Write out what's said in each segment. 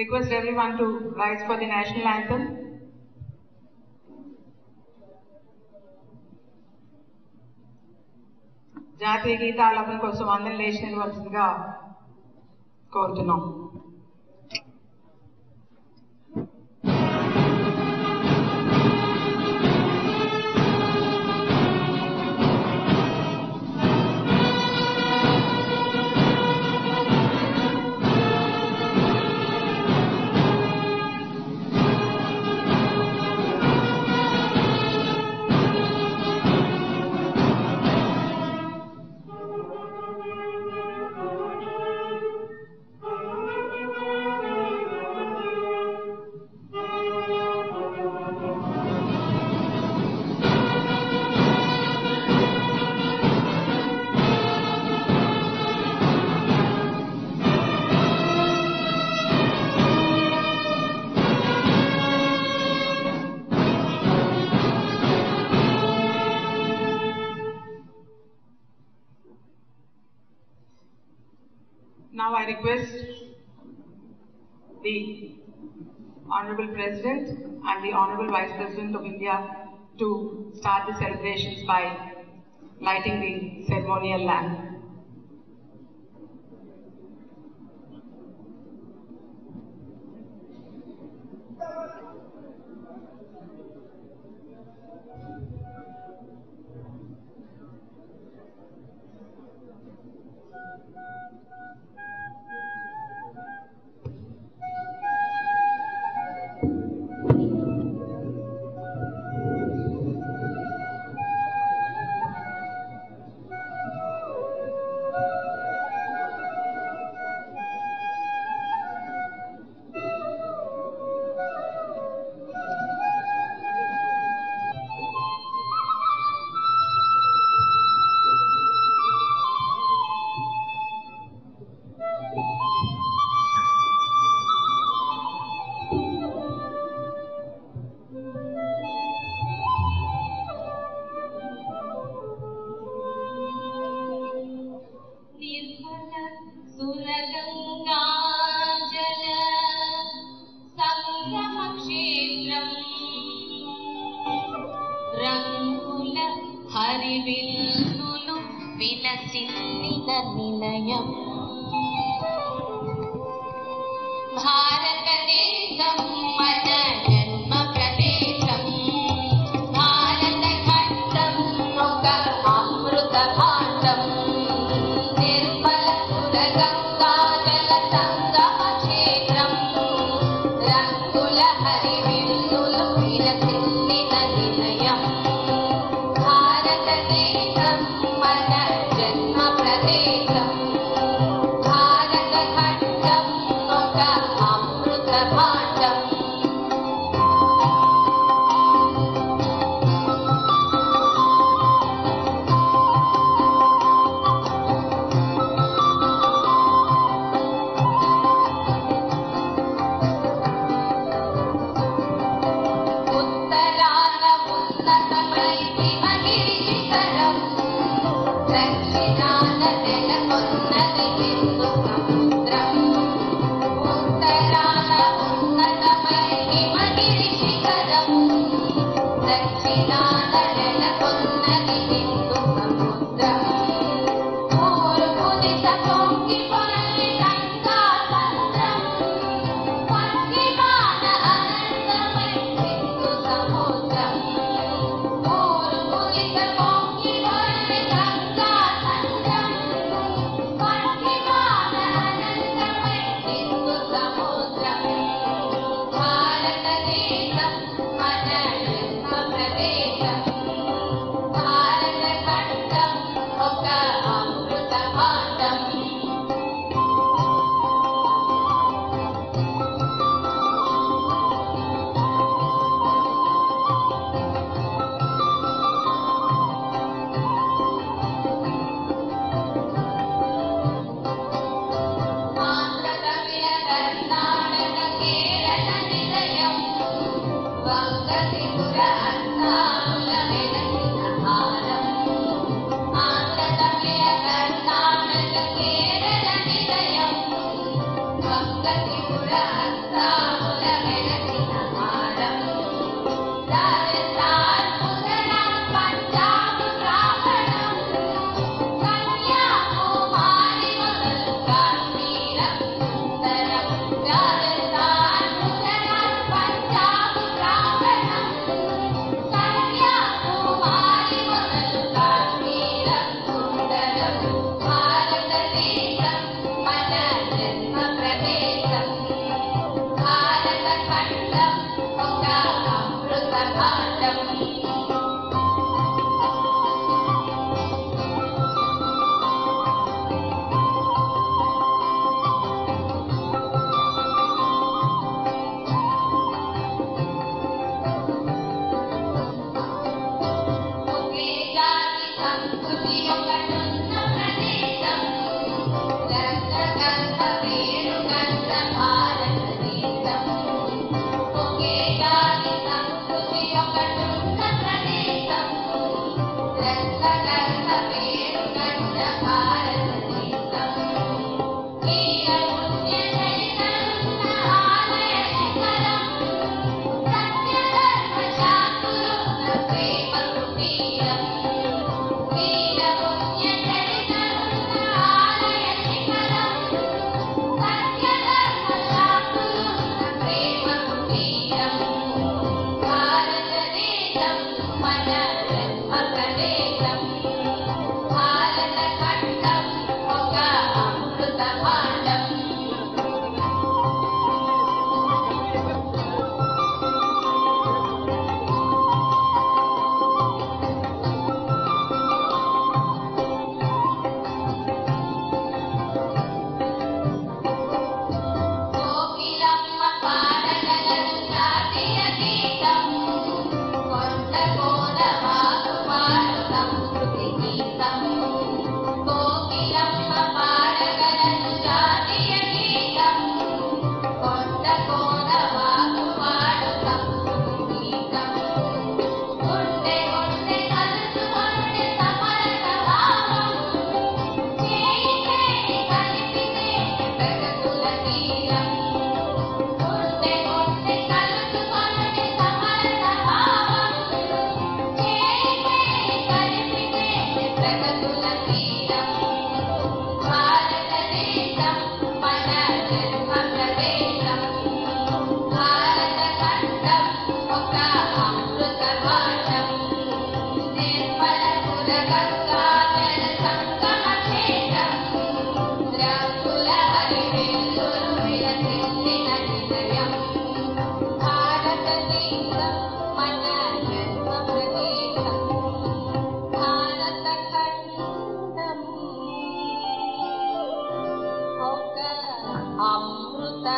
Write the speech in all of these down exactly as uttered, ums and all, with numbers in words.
Request everyone to rise for the national anthem. జాతీయ గీత ఆలపన కోసం అందరం లేచి నిలవలసిందిగా కోరుతున్నాం. I request the Honorable President and the Honorable Vice President of India to start the celebrations by lighting the ceremonial lamp.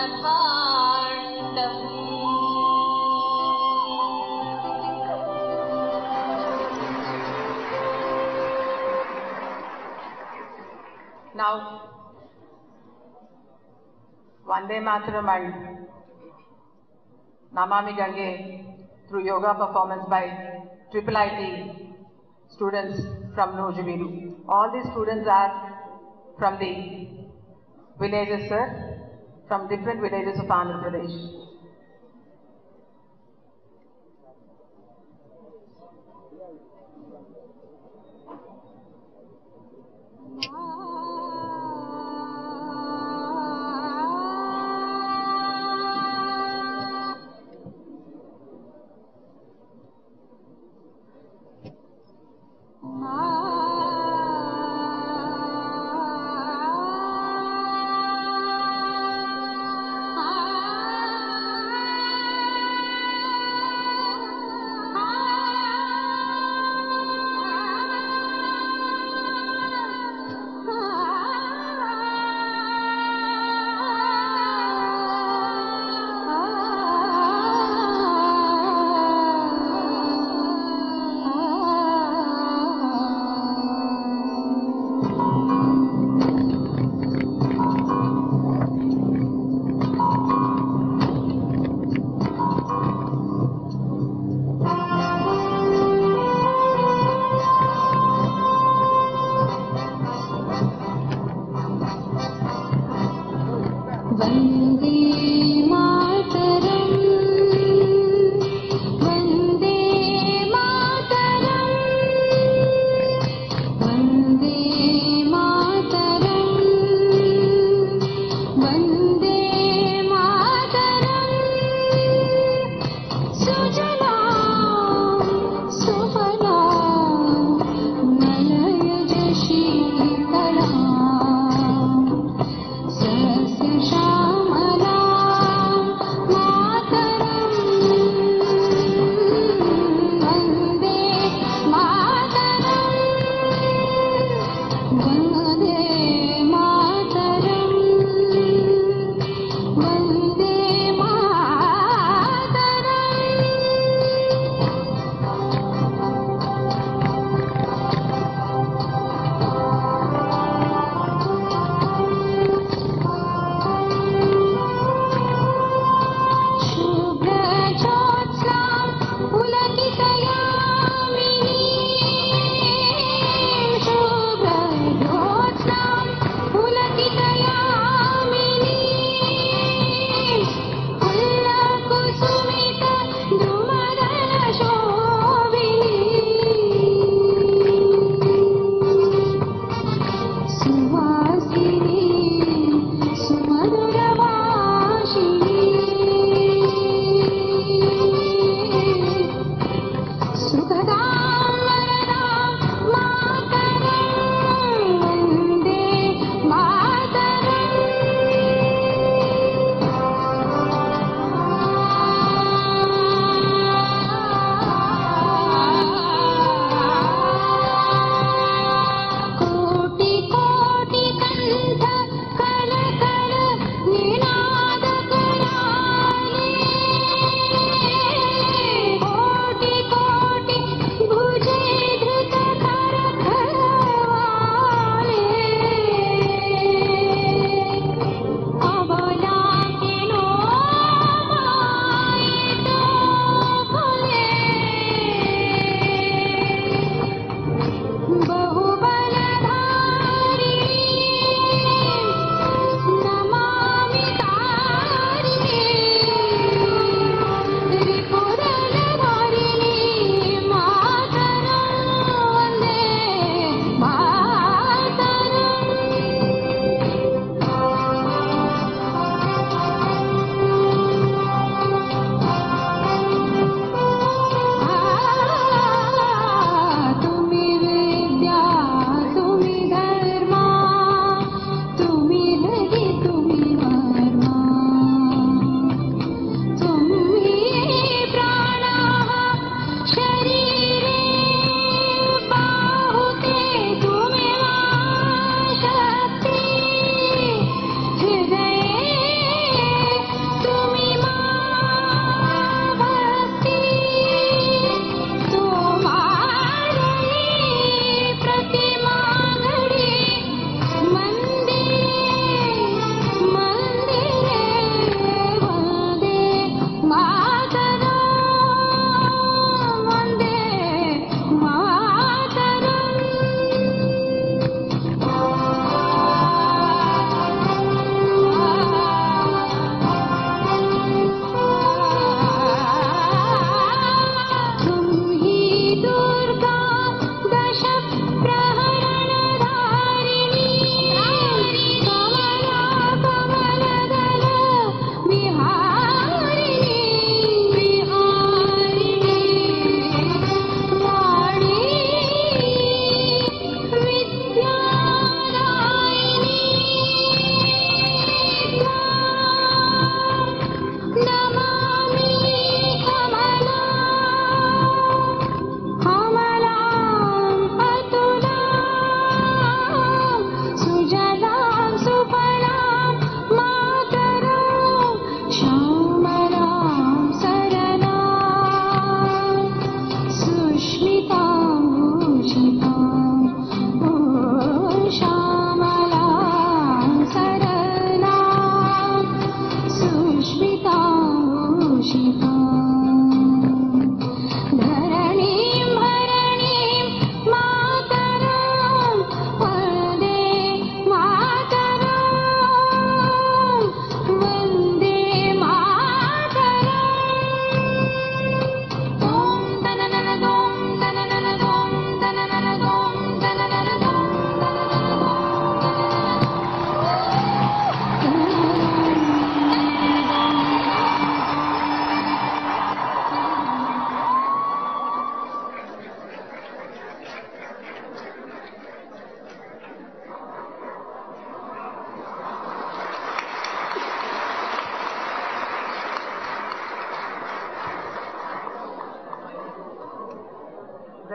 Now, Vande Mataram and Namami Gange through yoga performance by I I I T students from Nojibilu. All these students are from the villages, sir, from different villages of Andhra Pradesh.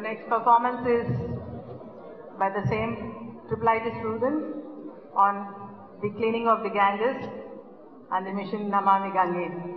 next performance is by the same triple I T students on the cleaning of the Ganges and the mission Namami Gange.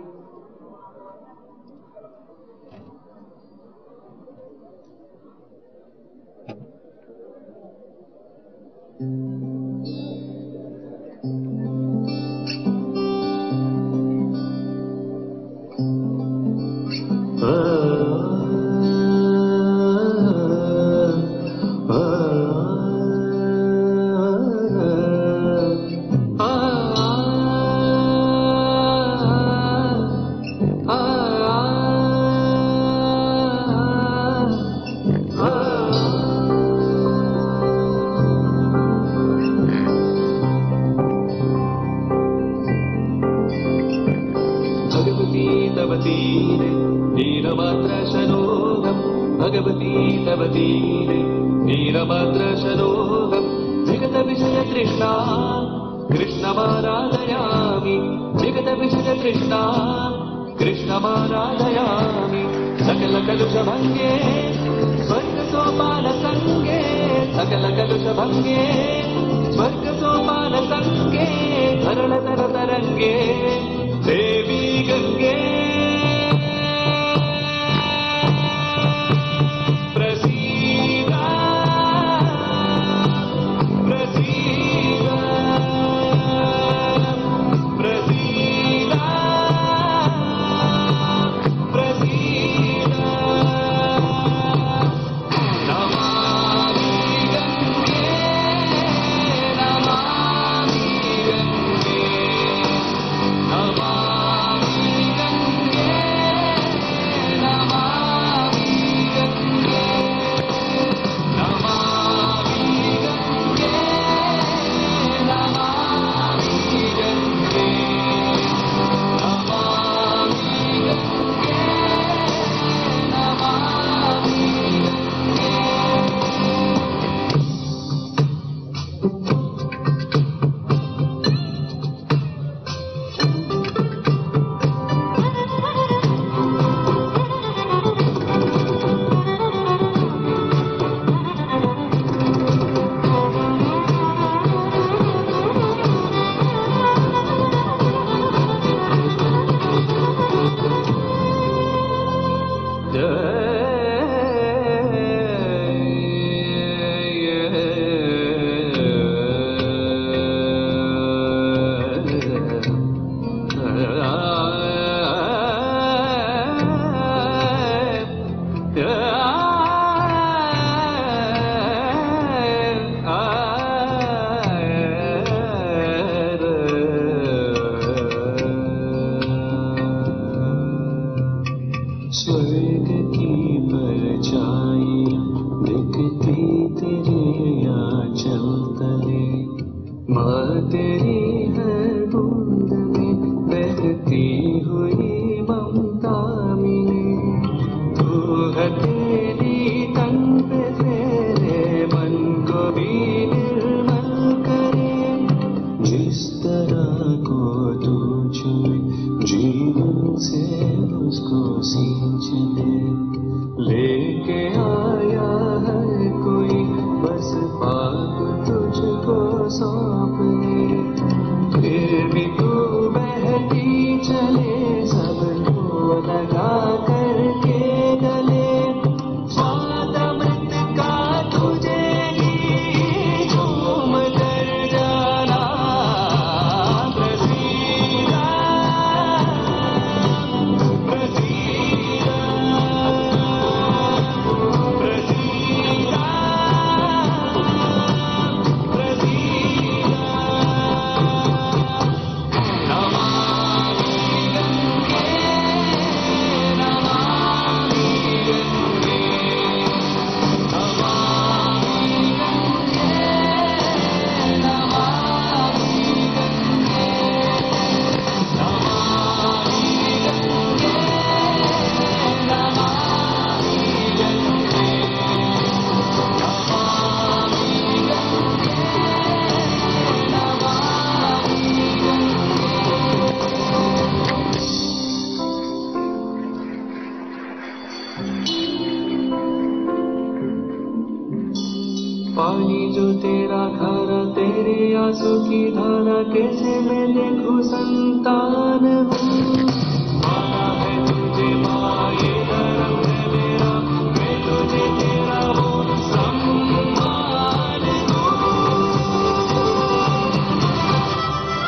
प्यासों की धारा कैसे मैं देखूं संतान हूँ। माना है तुझे माँ ये धर्म है मेरा, मैं तुझे तेरा वो सम्मान दूँ।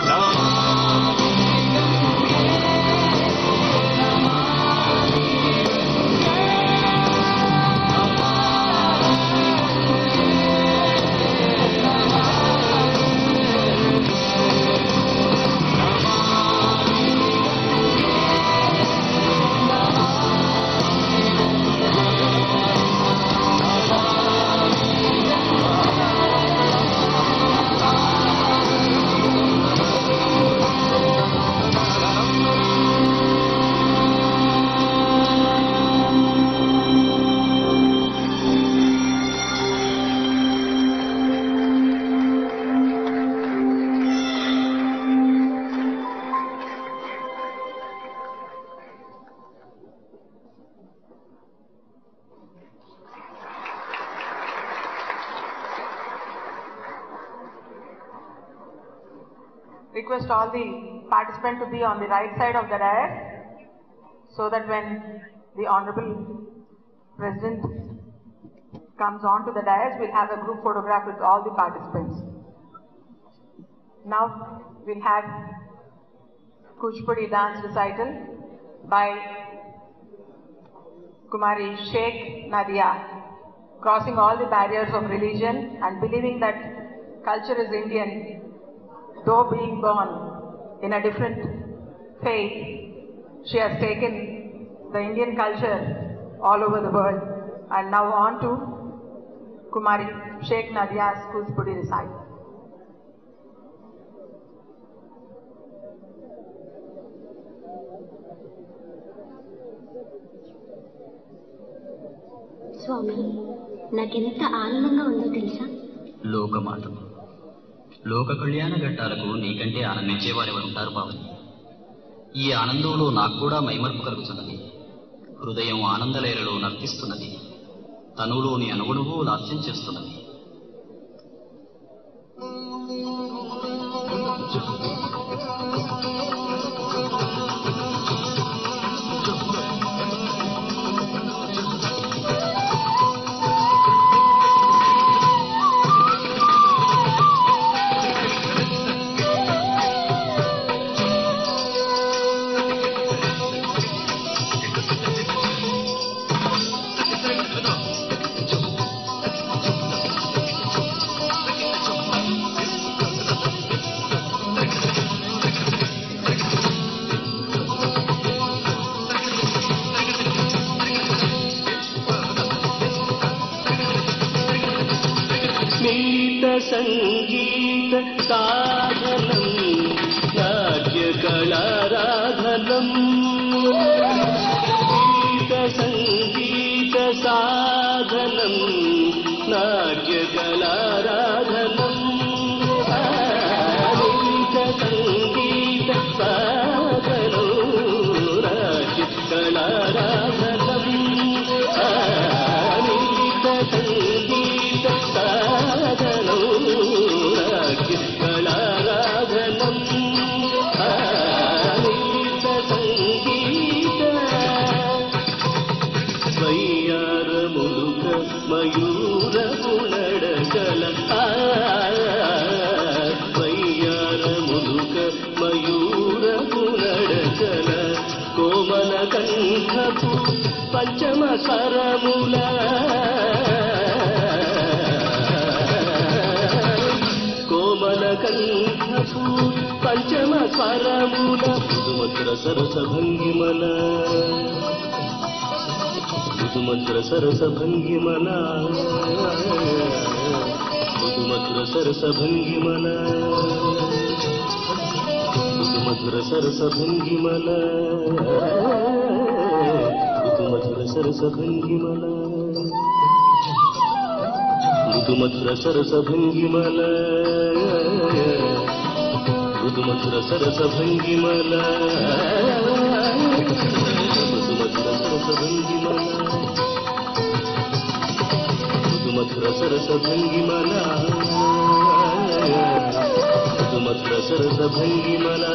Namami Gange Namami Gange Namami Request all the participants to be on the right side of the dais, so that when the Honorable President comes on to the dais, we'll have a group photograph with all the participants. Now we'll have Kuchipudi dance recital by Kumari Sheikh Nadia. Crossing all the barriers of religion and believing that culture is Indian, though being born in a different faith, she has taken the Indian culture all over the world. And now on to Kumari Sheikh Nadia's Kuchipudi recital. Swami, nakenta aanandanga undo telusa? Lokamatam. లోక కళ్యాణ ఘట్టాలకు నీకంటే ఆనందించేవారు ఎవరుంటారు బావని. ఈ ఆనందంలో నాకు కూడా మైమర్పు కలుగుతున్నది. హృదయం ఆనందలేరలో నర్తిస్తున్నది. తనులోని అణువణువు లాస్యం చేస్తున్నది. संगीत साधनम नाट्य कलाराधनम गीत संगीत साधनम नाट्य कलाराधनम गीत संगीत साधनम नाट्य कलाराधनम गीत संगीत साधनम पंचम सरमुला कोमल कंठपू पंचम सरमुला सुमंत्र सरस भंगिमला सुमंत्र सरस भंगिमला सुमंत्र सरस भंगिमला सुमंत्र सरस भंगिमला मधुर सरस भंगिमला मृदु मधुर सरस भंगिमला मृदु मधुर सरस भंगिमला मृदु मधुर सरस भंगिमला मृदु मधुर सरस भंगिमला सुमधुर सरस भंगिमना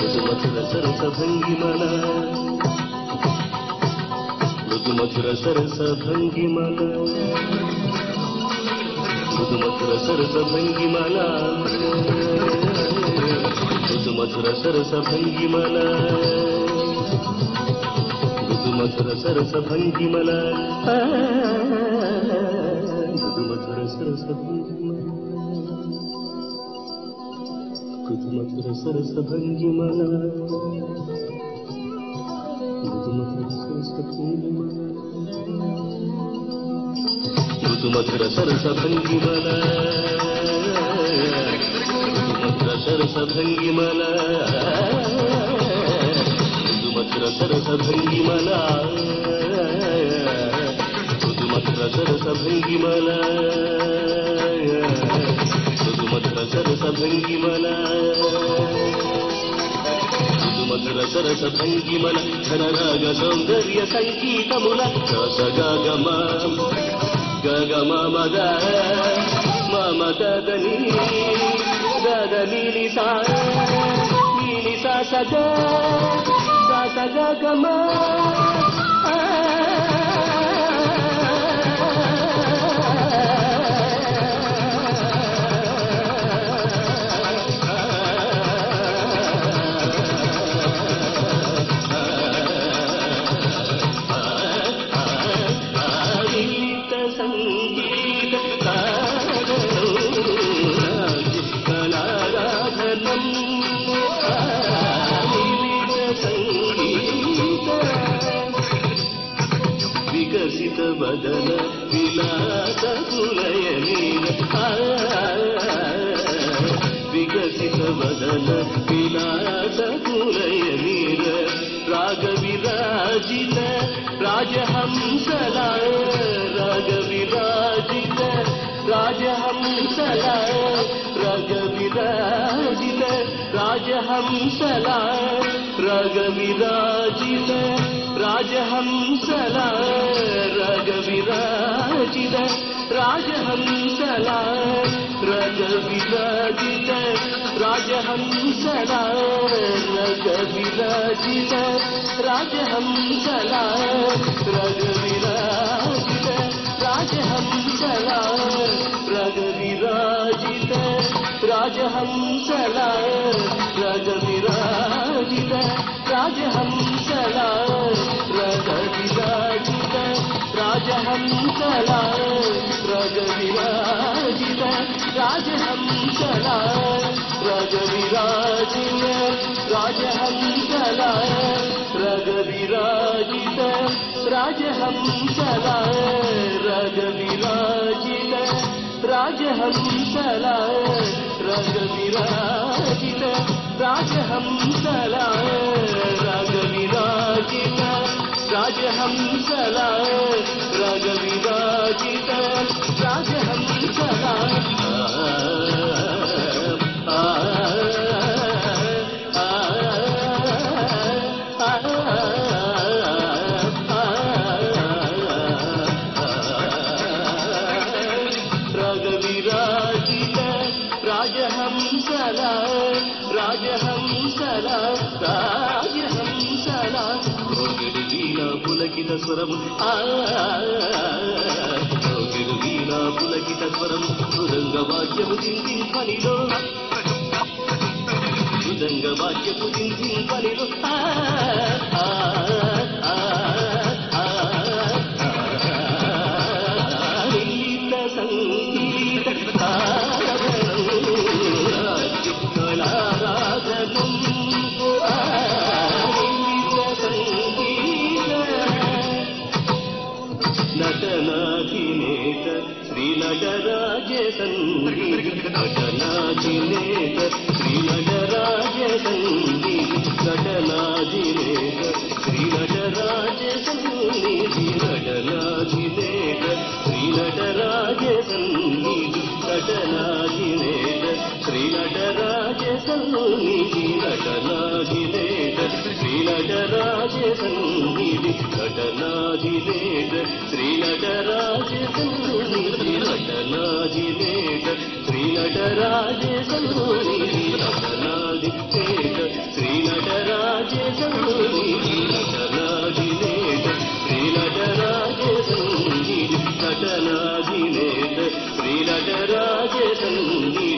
मधुमधुर सरस भंगिमना मधुमधुर सरस भंगिमना मधुमधुर सरस भंगिमना मधुमधुर सरस भंगिमना मधुमधुर सरस भंगिमना मधुमधुर सरस भंगिमना मधुमधुर सरस भंगिमना मधुमधुर सरस भंगिमना मधुमधुर सरस भंगिमना मधुमधुर सरस भंगिमना मधुमधुर सरस भंगिमना मधुमधुर सरस भंगिमना मधुमधुर सरस भंगिमना मधुमधुर सरस भंगिमना धनराग सौंदर्य संगीतमुल रस गगम गगम मद मम ददनी ददनी सा लीलिसा सदा सा सदा गम बदन विलास कुलयनीन विकसित बदन विलास कुलयनीन राग विराजित राजहंसला राग विराजित राजहंसला राग विराजित राजहंसला राग विराजित राजहंसला राग विराजित राजहंसला राग विराजित राजहंसला राग विराजित राजहंसला राग विराजित राजहंसला राग विराजित राजहंसला राग विराजित राजहंसला राग विराजित राजहंसला राग विराजित राजहंसला राग विराजित राजहंसला राग विराजित राजहंसला राग विराजित राजहंसला राग विराजित राजहंसला राग विराजित राजहंसला राग विराजित राजहंसला आ आ राग विराजित राजहंसला राजहंसला राजहंसला भोगिडु वीणा पुलकित स्वरमु आ भोगिडु वीणा पुलकित स्वरमु मृदंग वाद्यमु దిందిం పనిలో మృదంగ వాద్యము దిందిం పనిలో ఆ ఆ ఆ లీత సంగీత नटनाधिनेत श्रीनटराज संगीत नटनाधिनेत श्रीनटराज संगीत नटनाधिनेत श्रीनटराज संगीत नटनाधिनेत श्रीनटराज संगीत नटनाधिनेत श्री श्रीनटराजसन्निधि नटनाजिनेट श्रीनटराजसन्निधि नटनाजिनेट श्रीनटराजसन्निधि नटनाजिनेट श्रीनटराजसन्निधि नटनाजिनेट श्रीनटराजसन्निधि नटनाजिनेट श्रीनटराजसन्निधि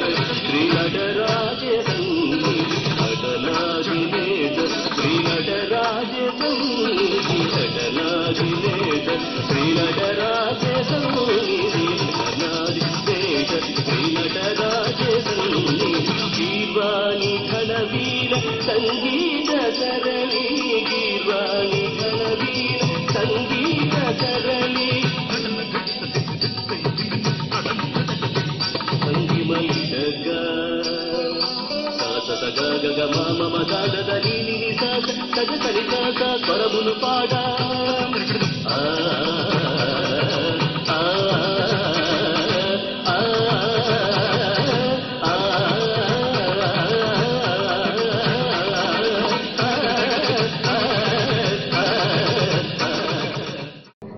नटनाजिनेट श्रीनटराज संगीत सरली गीर्वाणी कलवीर संगीत सरली ग मामा मदा दली निसा सग सरिता सा स्वरमुन पाड़ा आ आ आ आ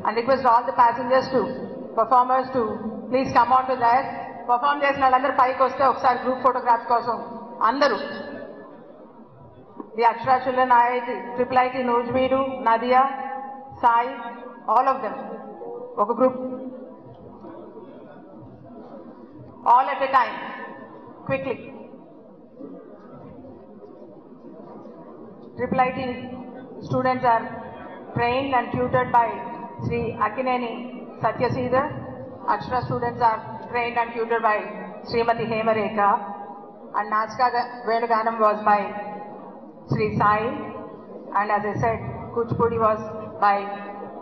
And request all the passengers to performers to please come on to that perform చేసిన వాళ్ళందరూ పైకి వస్తే ఒకసారి group photographs కోసం అందరూ The Akshara children, I I T, I I I T, Nojibilu, Nadia, Sai, all of them. Okay, group. All at a time, quickly. I I I T students are trained and tutored by Sri Akineni Satyasidhar. Akshara students are trained and tutored by Srimati Hemareka, and Nachka Venuganam was by Sri Sai, and as I said, Kuchipudi was by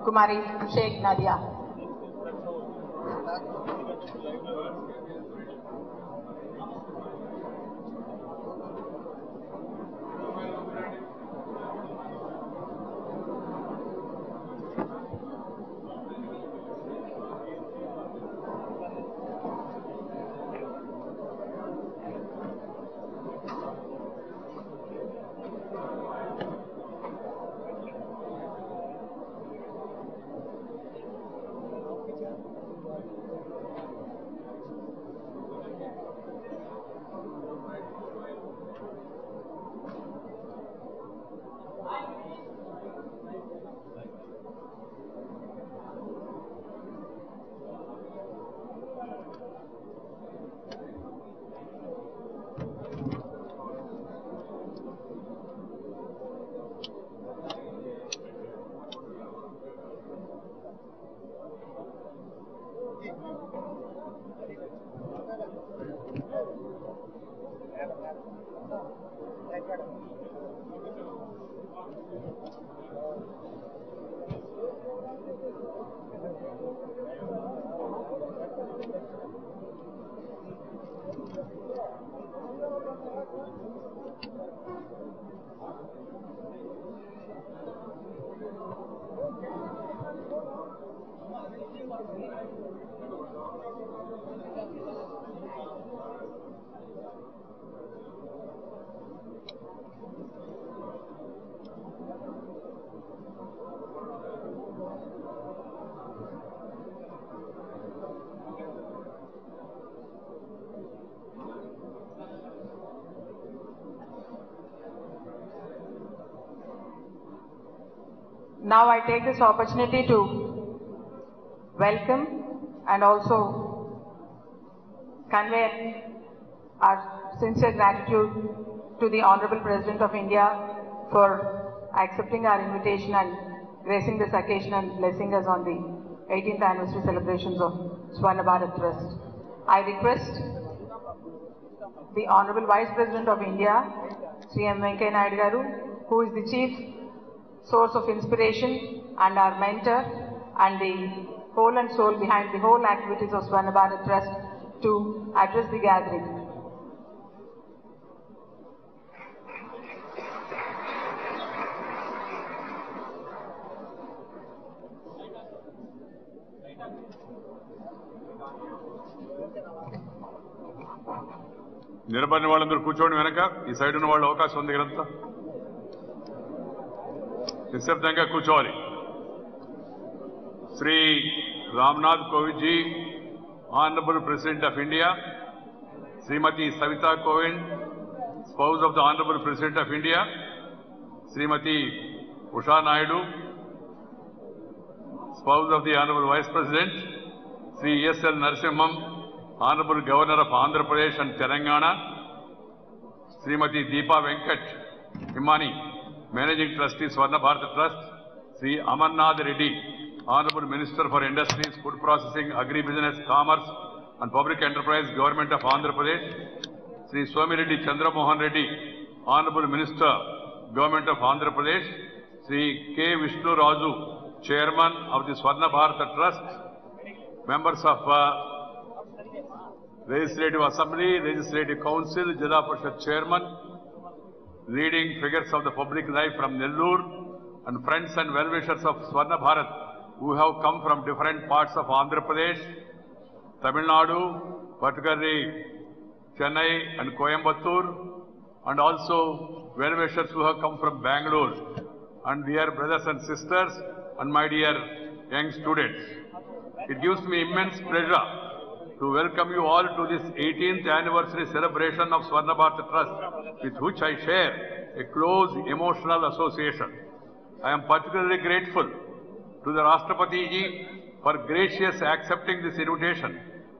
Kumari Sheikh Nadia. Now I take this opportunity to welcome and also convey our sincere gratitude to the Honorable President of India for accepting our invitation and gracing this occasion and blessing us on the eighteenth anniversary celebrations of Swarna Bharat Trust. I request the Honorable Vice President of India, Sri M Venkaiah Naidu garu, who is the Chief source of inspiration and our mentor and the whole and soul behind the whole activities of Swarna Bharat Trust, to address the gathering. నిలబడిన వాళ్ళందరూ కూర్చోండి వెనక ఈ side ఉన్న వాళ్ళు అవకాశం ఉంది కదా నిశ్శబ్దంగా కూర్చోవాలి Shri Ramnath Kovind ji Honorable President of India Srimati Savita Kovind spouse of the Honorable President of India Srimati Usha Naidu spouse of the Honorable Vice President Sri S L Narasimhan Honorable Governor of Andhra Pradesh and Telangana Srimati Deepa Venkat Himani Managing Trustee Swarna Bharat Trust Sri Amarnath Reddy Honorable Minister for Industries, Food Processing, Agribusiness, Commerce and Public Enterprise, Government of Andhra Pradesh. Sri Somireddy Chandramohan Reddy, Honorable Minister, Government of Andhra Pradesh. Sri K Vishnu Raju, Chairman of the Swarna Bharat Trust. Members of uh, Legislative Assembly, Legislative Council, Jila Parishad Chairman, leading figures of the public life from Nellore, and friends and well-wishers of Swarna Bharat. Who have come from different parts of Andhra Pradesh, Tamil Nadu, particularly Chennai and Coimbatore, and also well-wishers who have come from Bangalore, and dear brothers and sisters, and my dear young students. It gives me immense pleasure to welcome you all to this eighteenth anniversary celebration of Swarna Bharat Trust, with which I share a close emotional association. I am particularly grateful to the Rashtrapati ji for gracious accepting this invitation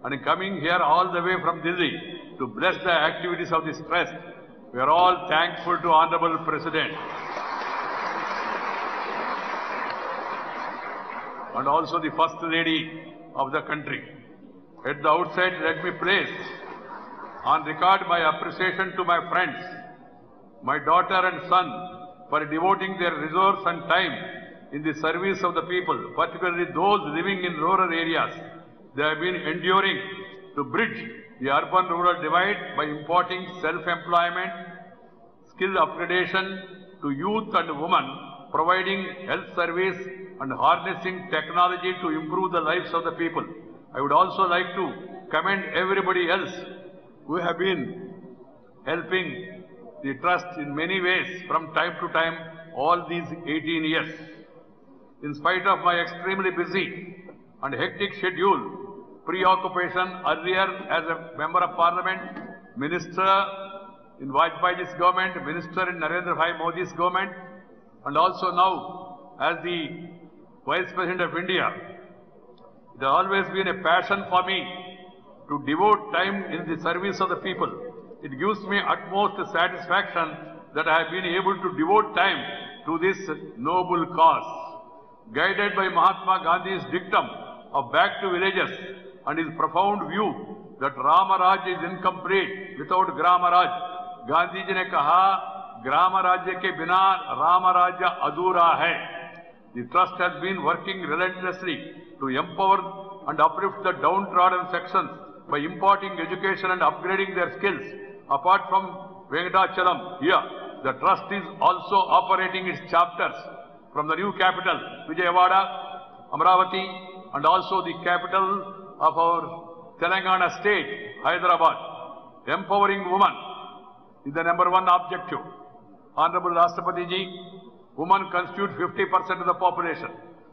and coming here all the way from Delhi to bless the activities of this trust. We are all thankful to Honorable President and also the First Lady of the country. At the outset, let me place on record my appreciation to my friends, my daughter and son, for devoting their resource and time in the service of the people, particularly those living in rural areas. They have been enduring to bridge the urban-rural divide by imparting self-employment, skill upgradation to youth and women, providing health service and harnessing technology to improve the lives of the people. I would also like to commend everybody else who have been helping the trust in many ways from time to time all these eighteen years. In spite of my extremely busy and hectic schedule, preoccupation earlier as a member of parliament, minister in Vajpayee's government, minister in Narendra Bhai Modi's government, and also now as the Vice President of India, it has always been a passion for me to devote time in the service of the people. It gives me utmost satisfaction that I have been able to devote time to this noble cause. Guided by Mahatma Gandhi's dictum of back to villages and his profound view that Rama Raj is incomplete without Grama Raj, Gandhi ji ne kaha, Grama Rajya ke bina Rama Rajya adhura hai. The trust has been working relentlessly to empower and uplift the downtrodden sections by imparting education and upgrading their skills. Apart from Venkatachalam, here the trust is also operating its chapters from the new capital, Vijayawada, Amravati, and also the capital of our Telangana state, Hyderabad, empowering women is the number one objective. Honorable Rashtrapati ji, women constitute fifty percent of the population.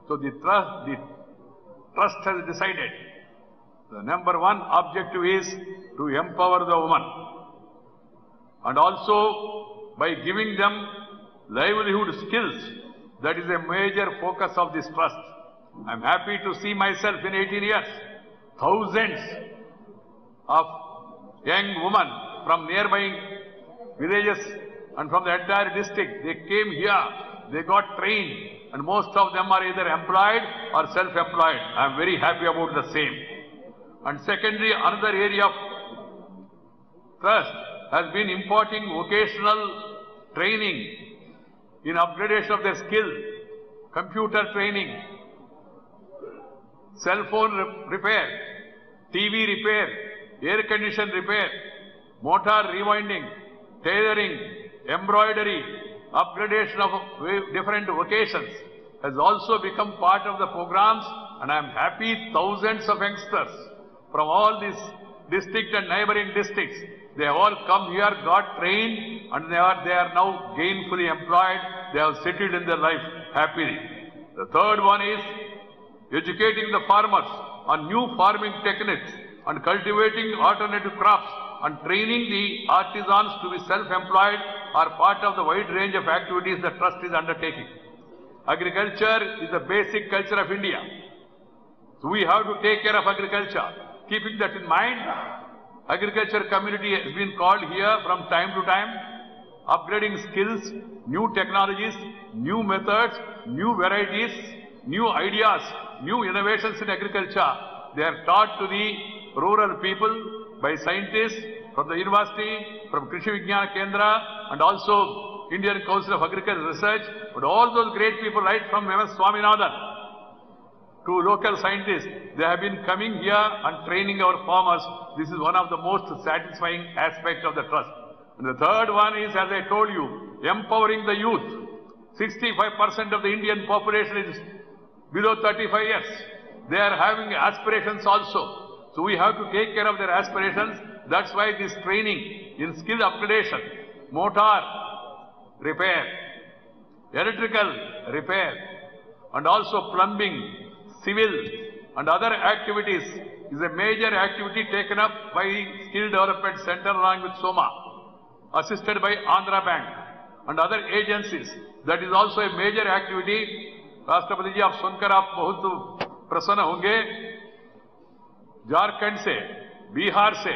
So the trust, the trust has decided the number one objective is to empower the women and also by giving them livelihood skills. That is a major focus of this trust. I am happy to see myself in eighteen years, thousands of young women from nearby villages and from the entire district, they came here, they got trained and most of them are either employed or self-employed. I am very happy about the same. And secondly, another area of trust has been imparting vocational training in upgradation of their skill, computer training, cell phone repair, T V repair, air condition repair, motor rewinding, tailoring, embroidery, upgradation of different vocations has also become part of the programs and I am happy thousands of youngsters from all these districts and neighboring districts. They have all come here, got trained, and they are, they are now gainfully employed. They have settled in their life happily. The third one is educating the farmers on new farming techniques and cultivating alternative crops and training the artisans to be self-employed are part of the wide range of activities the trust is undertaking. Agriculture is the basic culture of India. So we have to take care of agriculture. Keeping that in mind, agriculture community has been called here from time to time, upgrading skills, new technologies, new methods, new varieties, new ideas, new innovations in agriculture. They are taught to the rural people by scientists from the university, from Krishi Vijnana Kendra and also Indian Council of Agricultural Research, but all those great people right from M S Swaminathan to local scientists, they have been coming here and training our farmers. This is one of the most satisfying aspects of the trust. And the third one is, as I told you, empowering the youth. sixty-five percent of the Indian population is below thirty-five years. They are having aspirations also. So we have to take care of their aspirations. That's why this training in skill upgradation, motor repair, electrical repair, and also plumbing, civil and other activities is a major activity taken up by Skill Development Center along with SOMA, assisted by Andhra Bank and other agencies. That is also a major activity. राष्ट्रपति जी आप सुनकर आप बहुत प्रसन्न होंगे. झारखंड से, बिहार से,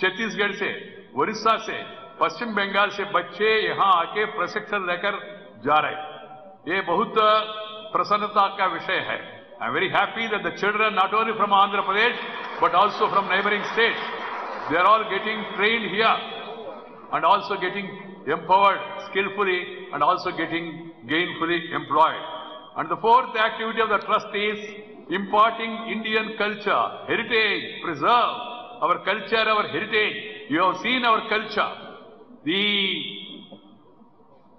छत्तीसगढ़ से, उड़ीसा से, पश्चिम बंगाल से बच्चे यहाँ आके प्रशिक्षण लेकर जा रहे. ये बहुत प्रसन्नता का विषय है. I am very happy that the children not only from Andhra Pradesh but also from neighboring states, they are all getting trained here and also getting empowered skillfully and also getting gainfully employed. And the fourth activity of the trust is imparting Indian culture, heritage, preserve our culture, our heritage. You have seen our culture. The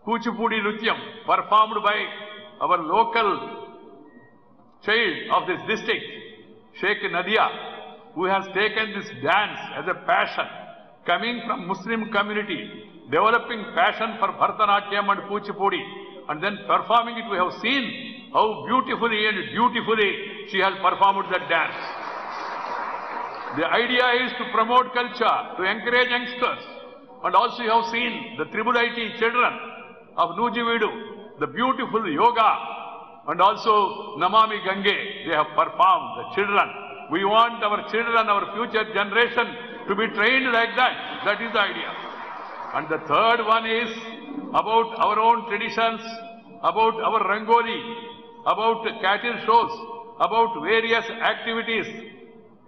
Kuchipudi Natyam performed by our local child of this district, Sheikh Nadia, who has taken this dance as a passion, coming from Muslim community, developing passion for Bharatanatyam and Kuchipudi, and then performing it. We have seen how beautifully and dutifully she has performed that dance. The idea is to promote culture, to encourage youngsters, and also you have seen the I I I T children of Nojibilu, the beautiful yoga, and also Namami Gange, they have performed, the children. We want our children, our future generation to be trained like that. That is the idea. And the third one is about our own traditions, about our Rangoli, about cattle shows, about various activities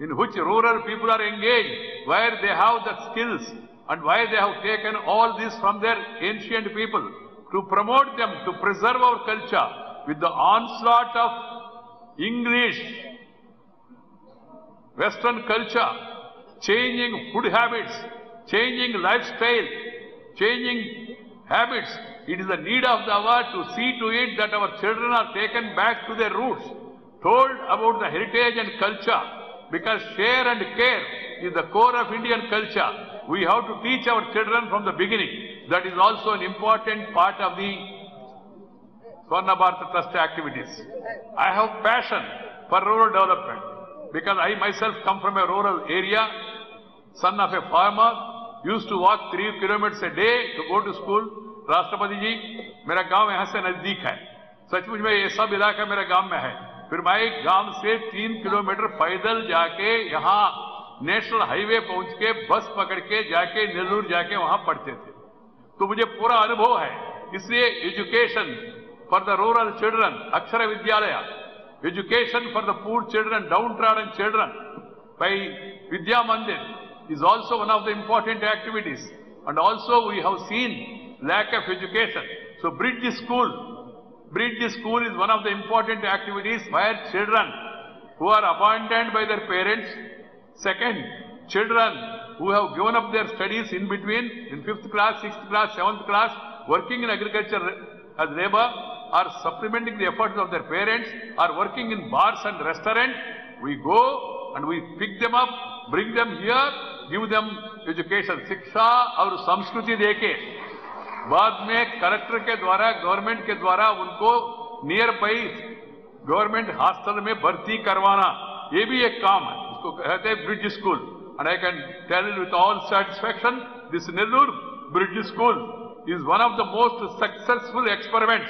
in which rural people are engaged, where they have the skills and where they have taken all this from their ancient people to promote them, to preserve our culture. With the onslaught of English, Western culture, changing food habits, changing lifestyle, changing habits, it is the need of the hour to see to it that our children are taken back to their roots, told about the heritage and culture, because share and care is the core of Indian culture. We have to teach our children from the beginning. That is also an important part of the Swarna Bharat Trust activities. I have passion for rural development because I myself come from a rural area, son of a farmer, used to walk three kilometers a day to go to school. राष्ट्रपति जी, मेरा गांव यहाँ से नजदीक है. सचमुच में ये सब इलाका मेरा गांव में है. फिर मैं गांव से तीन किलोमीटर पैदल जाके यहाँ नेशनल हाईवे पहुँच के बस पकड़ के जाके नेल्लोर जाके वहाँ पढ़ते थे. तो मुझे पूरा अनुभव है. इसलिए education for the rural children, Akshara Vidyalaya, education for the poor children, downtrodden children by Vidya Mandir is also one of the important activities. And also we have seen lack of education. So bridge the school. Bridge the school is one of the important activities where children who are abandoned by their parents, second, children who have given up their studies in between, in fifth class, sixth class, seventh class, working in agriculture as labor, are supplementing the efforts of their parents, are working in bars and restaurants. We go, and we pick them up, bring them here, give them education, शिक्षा और संस्कृति देके बाद में collector के द्वारा government के द्वारा उनको नियर बाई गवर्नमेंट हॉस्टल में भर्ती करवाना, ये भी एक काम है, इसको कहते हैं bridge school. And I can tell with all satisfaction, this Nellore Bridge School is one of the most successful experiments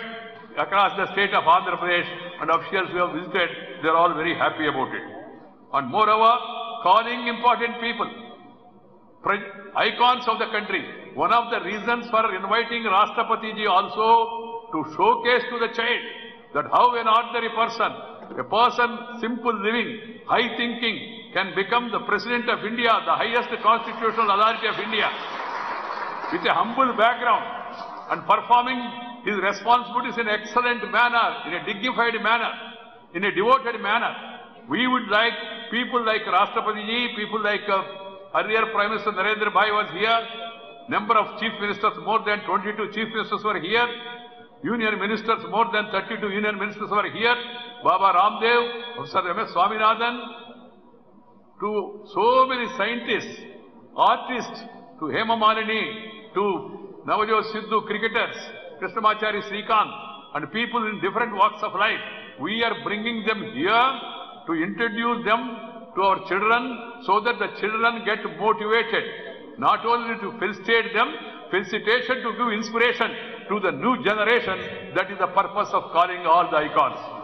across the state of Andhra Pradesh, and officials who have visited, they are all very happy about it. And moreover, calling important people, icons of the country. One of the reasons for inviting Rashtrapati ji also to showcase to the child that how an ordinary person, a person simple living, high thinking, can become the President of India, the highest constitutional authority of India, with a humble background and performing his responsibilities in an excellent manner, in a dignified manner, in a devoted manner. We would like people like Rashtrapati ji, people like uh, earlier Prime Minister Narendra Bhai was here, number of Chief Ministers, more than twenty-two Chief Ministers were here, Union Ministers, more than thirty-two Union Ministers were here, Baba Ramdev, Professor M S Swaminathan, to so many scientists, artists, to Hema Malini, to Navajot Sidhu cricketers, Krishnamachari Srikanth, and people in different walks of life. We are bringing them here to introduce them to our children so that the children get motivated, not only to felicitate them, felicitation to give inspiration to the new generation. That is the purpose of calling all the icons.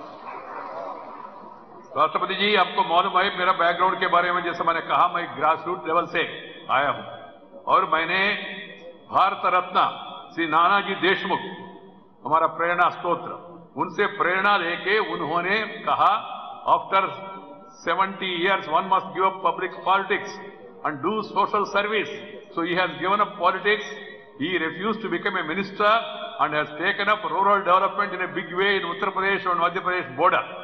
राष्ट्रपति जी, आपको मालूम है मेरा background के बारे में, जैसे मैंने कहा मैं ग्रास रूट लेवल से आया हूं और मैंने भारत रत्न श्री नानाजी देशमुख, हमारा प्रेरणा स्त्रोत्र, उनसे प्रेरणा लेके उन्होंने कहा after seventy years one must give up public politics and do social service. So he has given up politics, he refuse to become a minister and has taken up rural development in a big way in Uttar Pradesh and Madhya Pradesh border.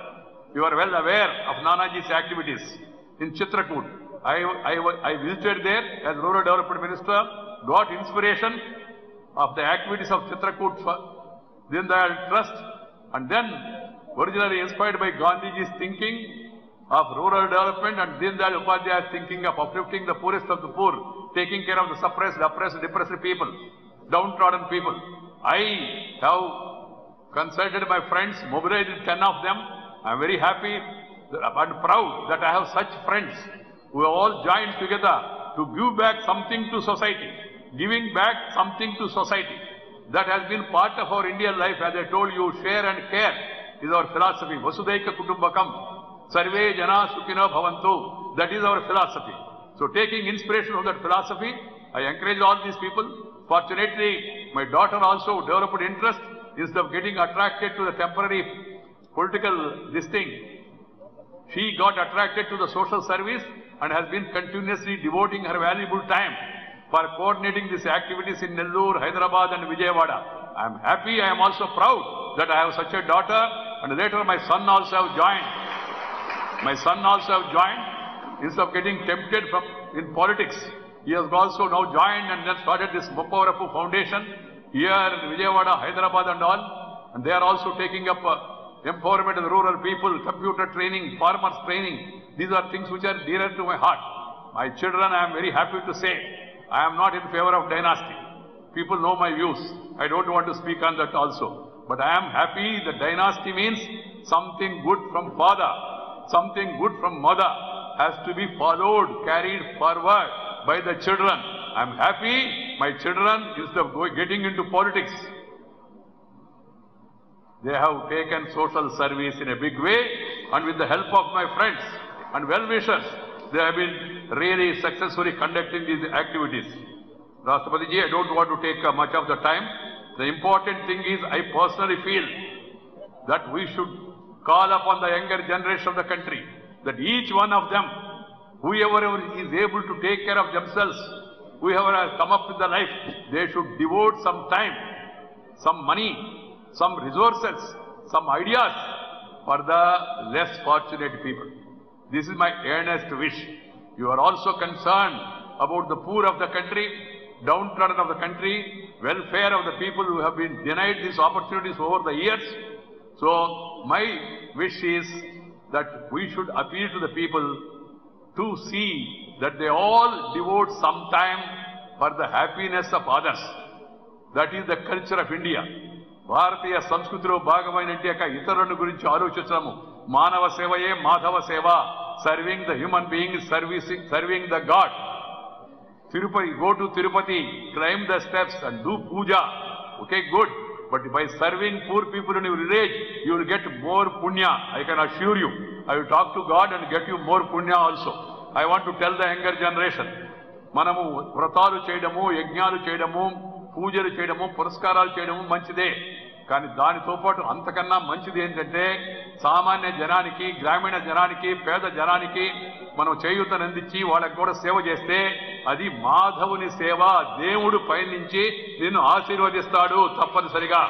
You are well aware of Nanaji's activities in Chitrakoot. I, I, I visited there as Rural Development Minister, got inspiration of the activities of Chitrakoot Deen Dayal Trust, and then originally inspired by Gandhiji's thinking of rural development and Deen Dayal Upadhyaya's thinking of uplifting the poorest of the poor, taking care of the suppressed, oppressed, depressed people, downtrodden people. I have consulted my friends, mobilized ten of them. I am very happy and proud that I have such friends who have all joined together to give back something to society, giving back something to society. That has been part of our Indian life. As I told you, share and care is our philosophy. Vasudhaiva Kutumbakam, Sarve Jana Sukhino Bhavantu. That is our philosophy. So taking inspiration from that philosophy, I encourage all these people. Fortunately, my daughter also developed interest instead of getting attracted to the temporary political this thing. She got attracted to the social service and has been continuously devoting her valuable time for coordinating these activities in Nellore, Hyderabad and Vijayawada. I am happy, I am also proud that I have such a daughter, and later my son also have joined. My son also have joined. Instead of getting tempted from in politics, he has also now joined and then started this Mopavarapu Foundation here in Vijayawada, Hyderabad and all. And they are also taking up a empowerment of the rural people, computer training, farmers training. These are things which are dearer to my heart. My children, I am very happy to say, I am not in favor of dynasty. People know my views. I don't want to speak on that also. But I am happy that dynasty means something good from father, something good from mother has to be followed, carried forward by the children. I am happy my children, instead of getting into politics, they have taken social service in a big way, and with the help of my friends and well-wishers, they have been really successfully conducting these activities. Rashtrapati ji, I don't want to take uh, much of the time. The important thing is, I personally feel that we should call upon the younger generation of the country, that each one of them, whoever is able to take care of themselves, whoever has come up with the life, they should devote some time, some money, some resources, some ideas for the less fortunate people. This is my earnest wish. You are also concerned about the poor of the country, downtrodden of the country, welfare of the people who have been denied these opportunities over the years. So my wish is that we should appeal to the people to see that they all devote some time for the happiness of others. That is the culture of India. భారతీయ సంస్కృతిలో భాగమైనటువంటి యొక్క ఇతరులను గురించి ఆలోచించడము మానవ సేవయే మాధవ సేవ serving the human being servicing serving the God Tirupati go to Tirupati climb the steps and do puja okay good but by serving poor people in your village you will get more punya I can assure you I will talk to God and get you more punya also I want to tell the younger generation మనము వ్రతాలు చేయడము యజ్ఞాలు చేయడము పూజలు చేయడము పురస్కారాలు చేయడము మంచిదే కానీ దానితో పాటు అంతకన్నా మంచిది ఏంటంటే సామాన్య జనానికి గ్రామీణ జనానికి పేద జనానికి మనం చేయూతనందించి వాళ్ళకి కూడా సేవ చేస్తే అది మాధవుని సేవ దేవుడు పైనుంచి నిన్ను ఆశీర్వదిస్తాడు తప్పనిసరిగా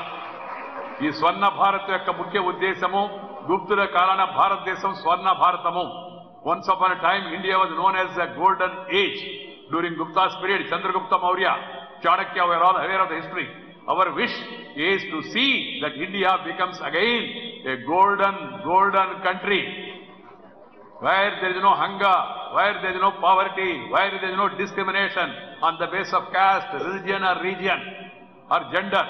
ఈ స్వర్ణ భారత్ యొక్క ముఖ్య ఉద్దేశము గుప్తుల కాలాన భారతదేశం స్వర్ణ భారతము once upon time India was known as the golden age during Guptas period Chandragupta Maurya Chanakya were all aware of the history. Our wish is to see that India becomes again a golden, golden country where there is no hunger, where there is no poverty, where there is no discrimination on the basis of caste, religion, or region, or gender,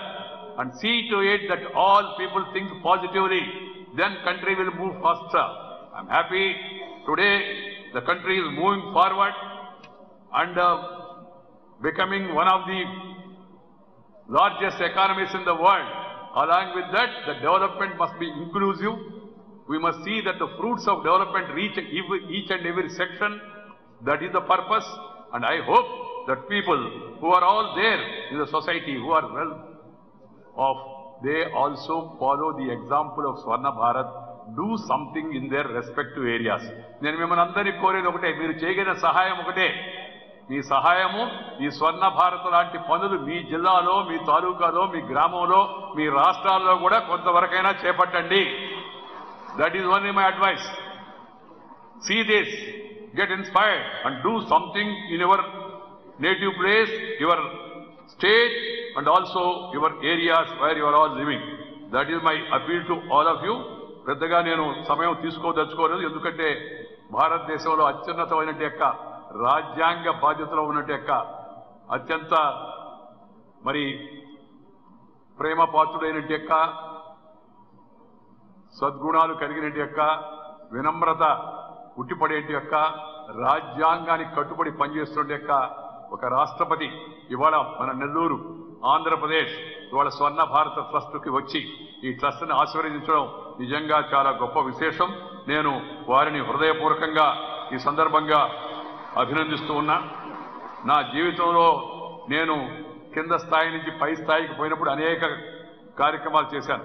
and see to it that all people think positively. Then country will move faster. I'm happy today the country is moving forward and. Uh, becoming one of the largest economies in the world. Along with that, the development must be inclusive. We must see that the fruits of development reach each and every section. That is the purpose. And I hope that people who are all there in the society, who are well off, they also follow the example of Swarna Bharat, do something in their respective areas. Nenu mimmanu andari koredi okate, meeru cheyagina sahayam okate. మీ సహాయము ఈ స్వర్ణ భారత్ లాంటి పనులు మీ జిల్లాలో మీ తాలూకాలో మీ గ్రామంలో మీ రాష్ట్రాల్లో కూడా కొంతవరకైనా చేపట్టండి that is only my advice see this get inspired and do something in your native place your state and also your areas where your all living that is my appeal to all of you పెద్దగా నేను సమయం తీసుకోదలుచుకోలేదు ఎందుకంటే భారతదేశంలో అత్యున్నతమైనటువంటి యొక్క రాజ్యాంగ బాధ్యతలో ఉన్నట్టు యొక్క అత్యంత మరి ప్రేమ పాత్రుడైనట్టు యొక్క సద్గుణాలు కలిగినట్టు యొక్క వినమ్రత ఉట్టిపడేటి యొక్క రాజ్యాంగానికి కట్టుబడి పనిచేస్తున్న యొక్క ఒక రాష్ట్రపతి ఇవాళ మన నెల్లూరు ఆంధ్రప్రదేశ్ ఇవాళ స్వర్ణ భారత ట్రస్ట్కి వచ్చి ఈ ట్రస్ట్ని ఆశీర్వదించడం నిజంగా చాలా గొప్ప విశేషం నేను వారిని హృదయపూర్వకంగా ఈ సందర్భంగా అభినందిస్తూ ఉన్నా నా జీవితంలో నేను కింద స్థాయి నుంచి పై స్థాయికి పోయినప్పుడు అనేక కార్యక్రమాలు చేశాను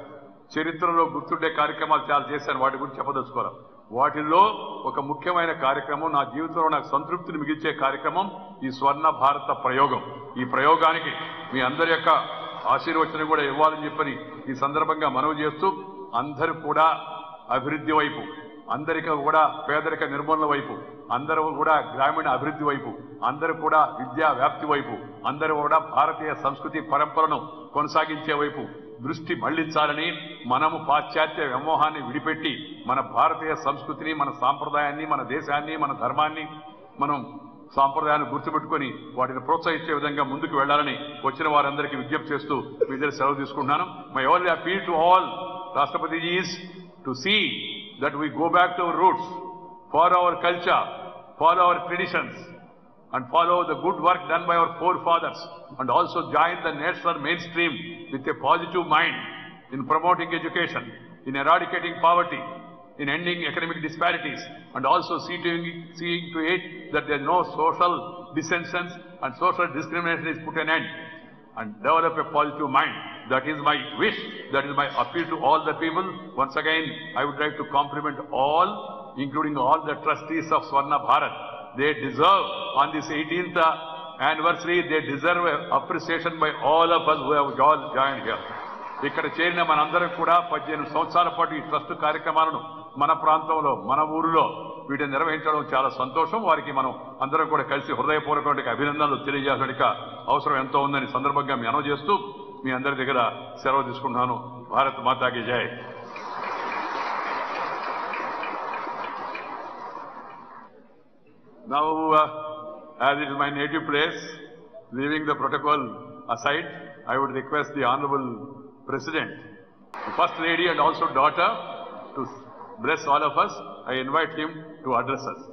చరిత్రలో గుర్తుండే కార్యక్రమాలు చాలా చేశాను వాటి గురించి చెప్పదలుచుకోవాలి వాటిల్లో ఒక ముఖ్యమైన కార్యక్రమం నా జీవితంలో నాకు సంతృప్తిని మిగిల్చే కార్యక్రమం ఈ స్వర్ణ భారత ప్రయోగం ఈ ప్రయోగానికి మీ అందరి యొక్క ఆశీర్వచనం కూడా ఇవ్వాలని చెప్పని ఈ సందర్భంగా మనవి చేస్తూ అందరూ కూడా అభివృద్ధి వైపు అందరికీ కూడా పేదరిక నిర్మూలన వైపు అందరూ కూడా గ్రామీణ అభివృద్ధి వైపు అందరూ కూడా విద్యా వ్యాప్తి వైపు అందరూ కూడా భారతీయ సంస్కృతి పరంపరను కొనసాగించే వైపు దృష్టి మళ్లించాలని మనము పాశ్చాత్య వ్యామోహాన్ని విడిపెట్టి మన భారతీయ సంస్కృతిని మన సాంప్రదాయాన్ని మన దేశాన్ని మన ధర్మాన్ని మనం సాంప్రదాయాన్ని గుర్తుపెట్టుకొని వాటిని ప్రోత్సహించే విధంగా ముందుకు వెళ్లాలని వచ్చిన వారందరికీ విజ్ఞప్తి చేస్తూ మీ దగ్గర సెలవు తీసుకుంటున్నాను my only appeal to all రాష్ట్రపతి is to see that we go back to our roots, follow our culture, follow our traditions, and follow the good work done by our forefathers, and also join the national mainstream with a positive mind in promoting education, in eradicating poverty, in ending economic disparities, and also seeing, seeing to it that there is no social dissensions and social discrimination is put an end, and develop a positive mind. That is my wish, that is my appeal to all the people. Once again, I would like to compliment all, including all the trustees of Swarna Bharat. They deserve, on this eighteenth anniversary, they deserve appreciation by all of us who have all joined here. Ikkada cherina manandaram kuda eighteen samvatsaralu paatu ee trust karyakramalanu mana prantamlo mana oorulo వీటిని నిర్వహించడం చాలా సంతోషం వారికి మనం అందరం కూడా కలిసి హృదయపూర్వక అభినందనలు తెలియజేయడానికి అవసరం ఎంతో ఉందని సందర్భంగా మీ అనౌన్స్ చేస్తూ మీ అందరి దగ్గర సెలవు తీసుకుంటున్నాను భారత్ మాతాకి జై Now, uh, as it is my native place, leaving the protocol aside, I would request the Honorable President, the First Lady and also daughter, to bless all of us. I invite him to address us.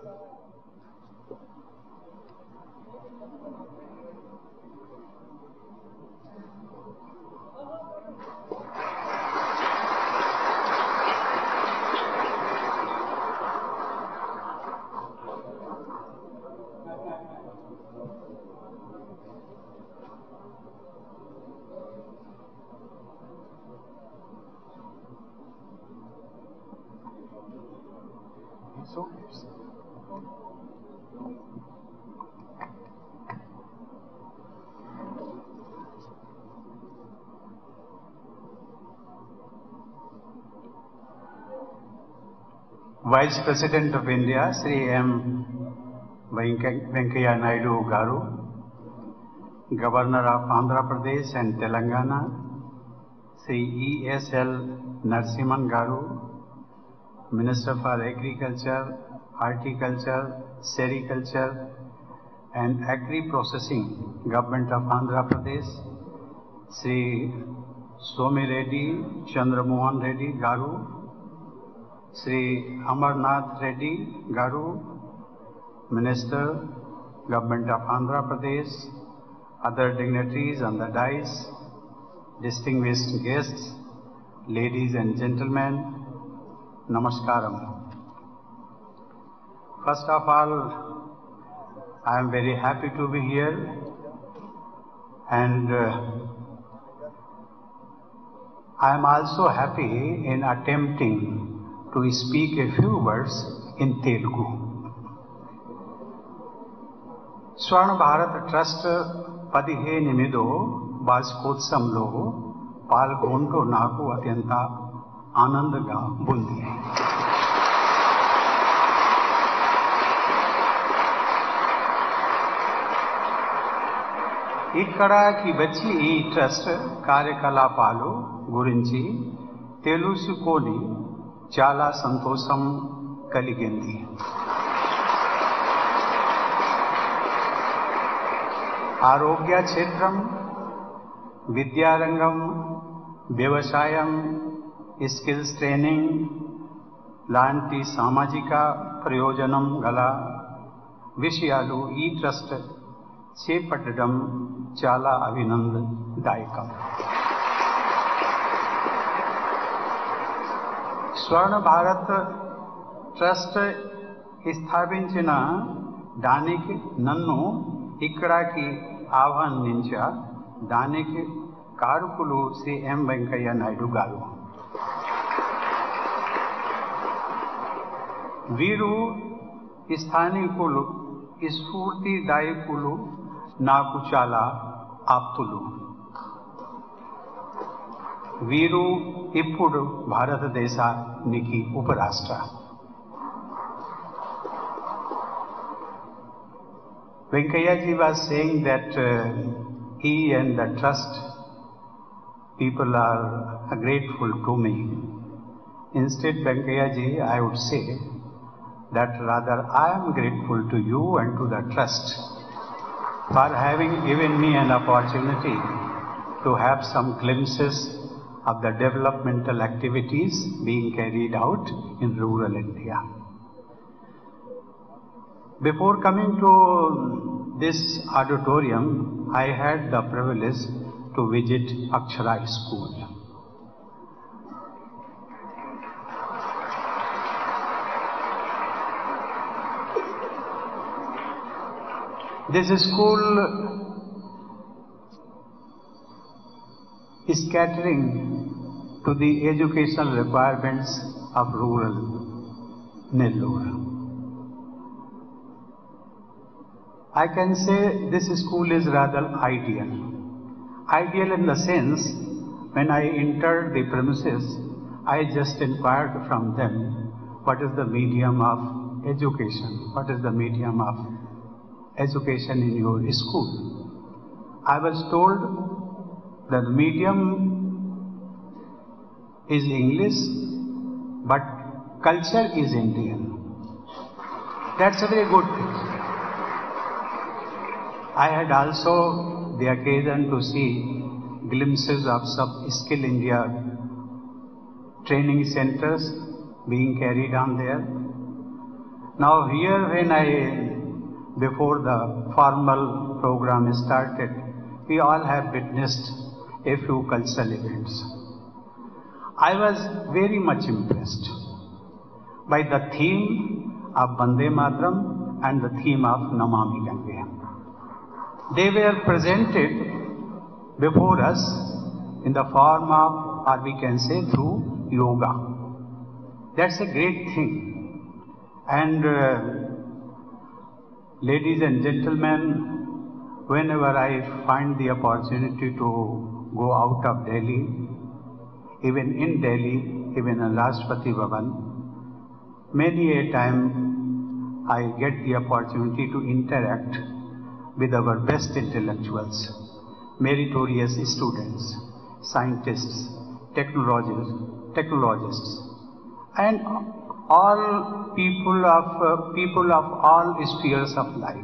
Vice President of India, Sri M Venkaiah Naidu Garu, Governor of Andhra Pradesh and Telangana, Sri S L Narasimhan Garu, Minister for Agriculture, Horticulture, Sericulture and Agri Processing, Government of Andhra Pradesh, Sri Somireddy Chandramohan Reddy Garu, Sri Amarnath Reddy Garu, Minister, Government of Andhra Pradesh, other dignitaries on the dais, distinguished guests, ladies and gentlemen, Namaskaram. First of all, I am very happy to be here, and uh, I am also happy in attempting to speak a few words in Telugu. Swarna Bharat Trust పదిహేనవ వార్షికోత్సవంలో పాల్గొంటూ నాకు అత్యంత ఆనందంగా ఉంది. ఇక్కడికి వచ్చి ఈ trust కార్యకలాపాలు గురించి తెలుసుకొని చాలా సంతోషం కలిగింది. ఆరోగ్య క్షేత్రం, విద్యారంగం, వ్యవసాయం, స్కిల్స్ ట్రైనింగ్ లాంటి సామాజిక ప్రయోజనం గల విషయాలు ఈ ట్రస్ట్ చేపట్టడం చాలా అభినందనదాయకం. स्वर्ण भारत ट्रस्ट स्थापित दानिकी नन्नु इक्कड़की आह्वानिंचा दानिकी कारकुलु श्री एम वेंकय्या नायडू गारू वीरू स्थानिकुलु स्फूर्तिदायकुलु नाकु चाला आप्तुलु वीरू इप्पुडु భారతదేశానికి ఉపరాష్ట్ర వెంకయ్యజీ was saying that uh, he and the trust people are grateful to me. Instead, Venkayyaji, I would say that rather I am grateful to you and to the trust for having given me an opportunity to have some glimpses of the developmental activities being carried out in rural India. Before coming to this auditorium, I had the privilege to visit Akshara school. This school is catering to the educational requirements of rural Nellore. I can say this school is rather ideal. Ideal in the sense, when I entered the premises, I just inquired from them, what is the medium of education? What is the medium of education in your school? I was told the medium is English, but culture is Indian. That's a very good thing. I had also the occasion to see glimpses of some Skill India training centers being carried on there. Now here, when I, before the formal program started, we all have witnessed a few cultural events. I was very much impressed by the theme of Vande Mataram and the theme of Namami Gange. They were presented before us in the form of, or we can say, through yoga. That's a great thing. And uh, ladies and gentlemen, whenever I find the opportunity to go out of Delhi, even in Delhi, even in Rashtrapati Bhavan, many a time I get the opportunity to interact with our best intellectuals, meritorious students, scientists, technologists, technologists, and all people of uh, people of all spheres of life.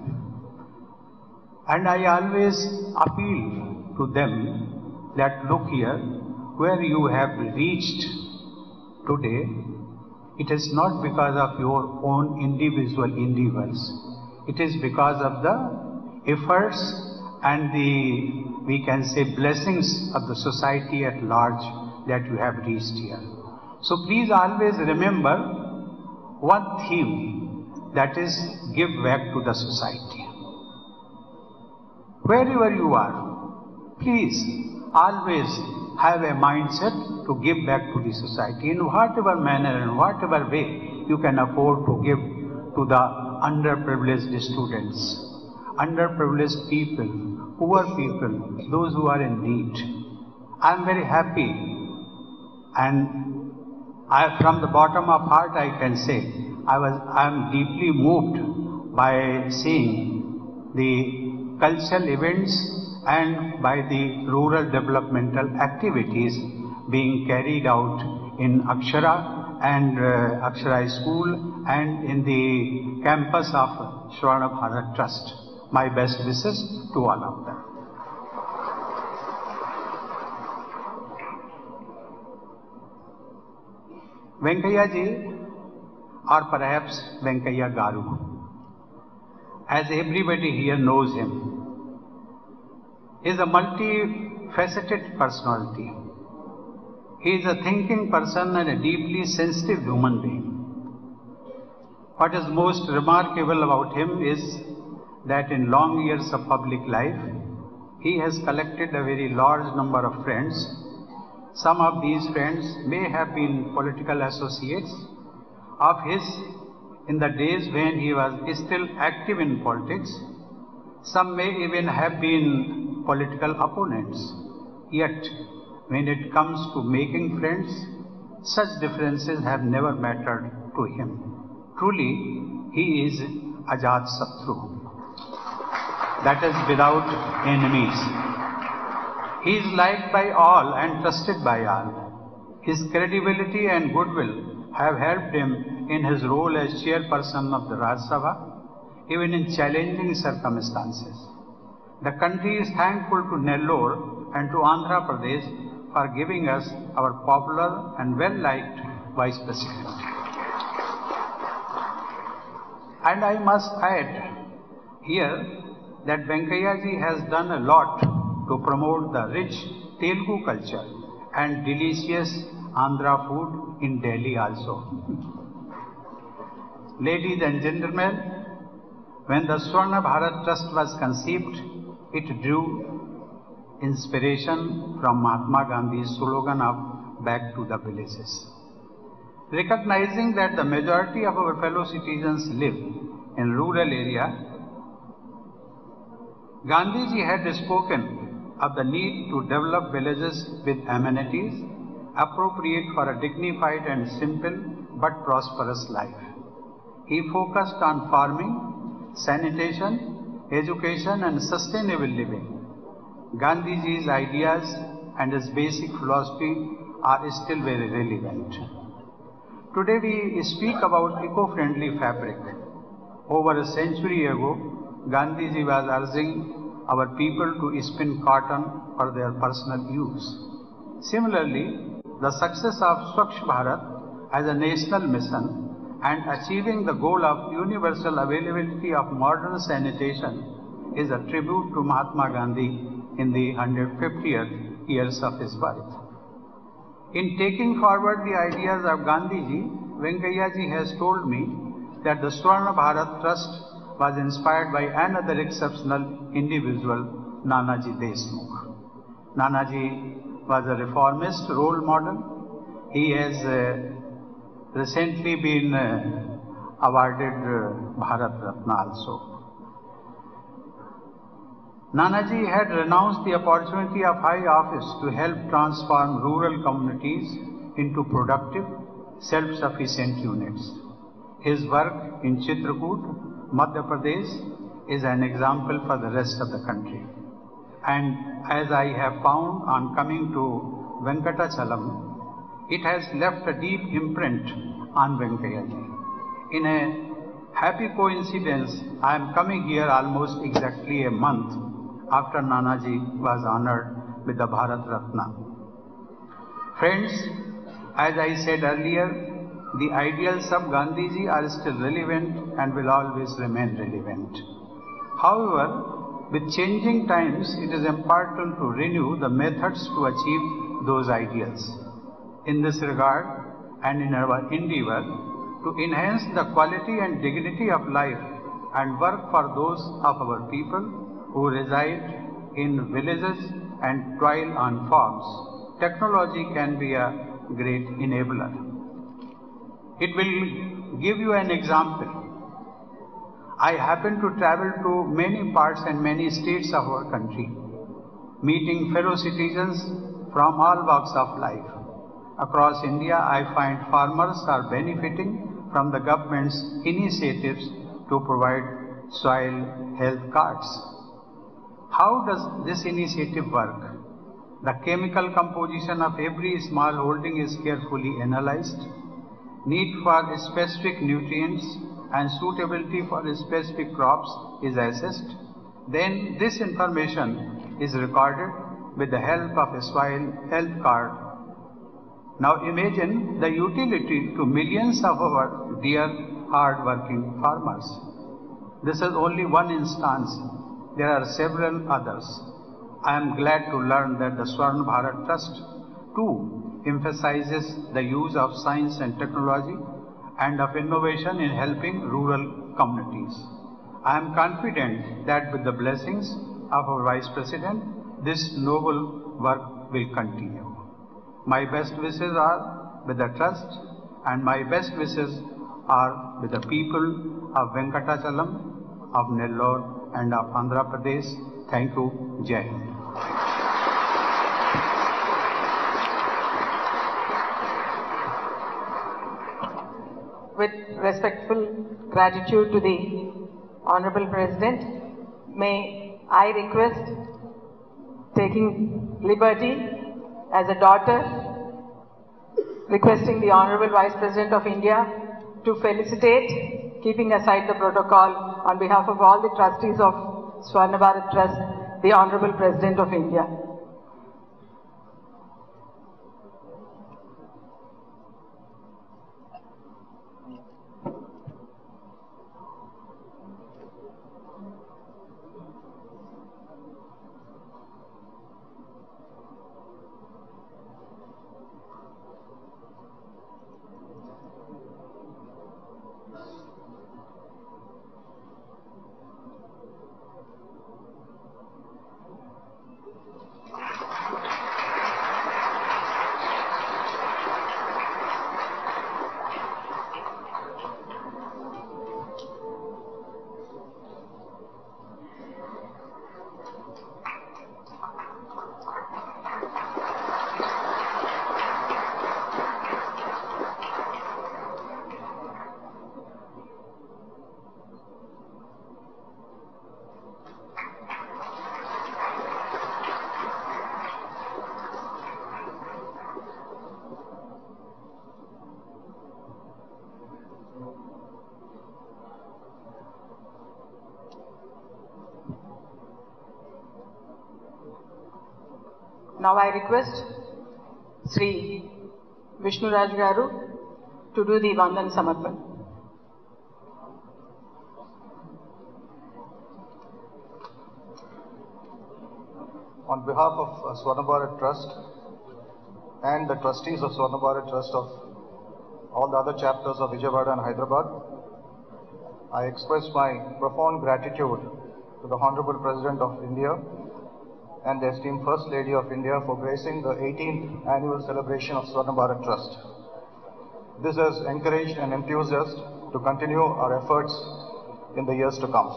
And I always appeal to them that look here, where you have reached today, it is not because of your own individual endeavors. It is because of the efforts and the, we can say, blessings of the society at large that you have reached here. So please always remember one theme, that is, give back to the society. Wherever you are, please always have a mindset to give back to the society in whatever manner and whatever way you can afford to give to the underprivileged students, underprivileged people, poor people, those who are in need. I am very happy, and I, from the bottom of heart, I can say I was I am deeply moved by seeing the cultural events and by the rural developmental activities being carried out in Akshara and uh, Akshara School and in the campus of Swarna Bharat Trust. My best wishes to all of them. Venkaiah ji, or perhaps Venkaiah Garu, as everybody here knows him, is a multifaceted personality. He is a thinking person and a deeply sensitive human being. What is most remarkable about him is that in long years of public life, he has collected a very large number of friends. Some of these friends may have been political associates of his in the days when he was still active in politics. Some may even have been political opponents. Yet, when it comes to making friends, such differences have never mattered to him. Truly, he is Ajat Satru. That is, without enemies. He is liked by all and trusted by all. His credibility and goodwill have helped him in his role as chairperson of the Raj Sabha, even in challenging circumstances. The country is thankful to Nellore and to Andhra Pradesh for giving us our popular and well-liked Vice President. And I must add here that Venkaiah ji has done a lot to promote the rich Telugu culture and delicious Andhra food in Delhi also. Ladies and gentlemen, when the Swarna Bharat Trust was conceived, it drew inspiration from Mahatma Gandhi's slogan of Back to the Villages. Recognizing that the majority of our fellow citizens live in rural areas, Gandhiji had spoken of the need to develop villages with amenities appropriate for a dignified and simple but prosperous life. He focused on farming, sanitation, education and sustainable living. Gandhiji's ideas and his basic philosophy are still very relevant. Today we speak about eco-friendly fabric. Over a century ago, Gandhiji was urging our people to spin cotton for their personal use. Similarly, the success of Swachh Bharat as a national mission and achieving the goal of universal availability of modern sanitation is a tribute to Mahatma Gandhi in the one hundred fiftieth years of his birth. In taking forward the ideas of Gandhiji, Venkaiah ji has told me that the Swarna Bharat Trust was inspired by another exceptional individual, Nanaji Deshmukh. Nanaji was a reformist role model. He has uh, recently been uh, awarded uh, Bharat Ratna also. Nanaji had renounced the opportunity of high office to help transform rural communities into productive, self-sufficient units. His work in Chitrakoot, Madhya Pradesh is an example for the rest of the country. And as I have found on coming to Venkatachalam, it has left a deep imprint on Venkaiah ji. In a happy coincidence, I am coming here almost exactly a month after Nanaji was honored with the Bharat Ratna. Friends, as I said earlier, the ideals of Gandhiji are still relevant and will always remain relevant. However, with changing times, it is important to renew the methods to achieve those ideals. In this regard, and in our endeavor to enhance the quality and dignity of life and work for those of our people who reside in villages and toil on farms, technology can be a great enabler. It will give you an example. I happen to travel to many parts and many states of our country, meeting fellow citizens from all walks of life. Across India, I find farmers are benefiting from the government's initiatives to provide soil health cards. How does this initiative work? The chemical composition of every small holding is carefully analyzed. Need for specific nutrients and suitability for specific crops is assessed. Then this information is recorded with the help of a soil health card. Now imagine the utility to millions of our dear hard-working farmers. This is only one instance. There are several others. I am glad to learn that the Swarna Bharat Trust too emphasizes the use of science and technology and of innovation in helping rural communities. I am confident that with the blessings of our Vice President, this noble work will continue. My best wishes are with the Trust, and my best wishes are with the people of Venkatachalam, of Nellore, and of Andhra Pradesh. Thank you. Jai Hind. With respectful gratitude to the Honorable President, may I request, taking liberty as a daughter, requesting the Honorable Vice President of India to felicitate, keeping aside the protocol, on behalf of all the trustees of Swarna Bharat Trust, the Honorable President of India. Now I request Sri Vishnu Raju Garu to do the Vandan Samarpan. On behalf of uh, Swarna Bharat Trust and the trustees of Swarna Bharat Trust of all the other chapters of Vijayawada and Hyderabad, I express my profound gratitude to the Honorable President of India and the esteemed First Lady of India for gracing the eighteenth annual celebration of Swarna Bharat Trust. This has encouraged and enthused us to continue our efforts in the years to come.